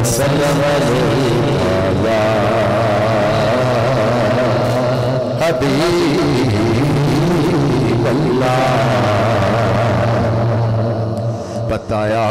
وسلم على حبيب الله بتایا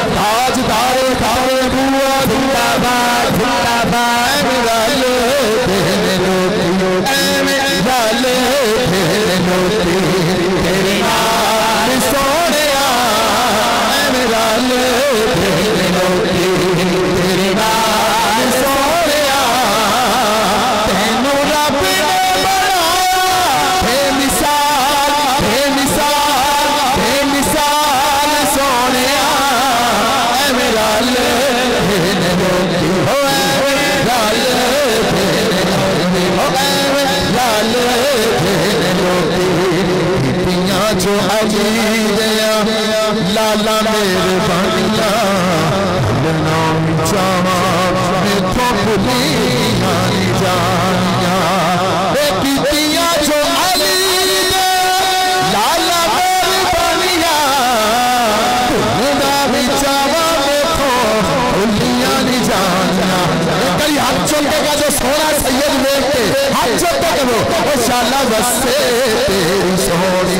لالا میرے بھنگا نام جوان میں تو بھلیاں جانیاں اے کیتیاں جو علی دے لالا میرے بھنگا نام جوان میں تو بھلیاں جانیاں کئی ہاتھ چلتے کا جو سونا سید میں کے ہاتھ چلتے کا وہ شالہ بسے تیری سونا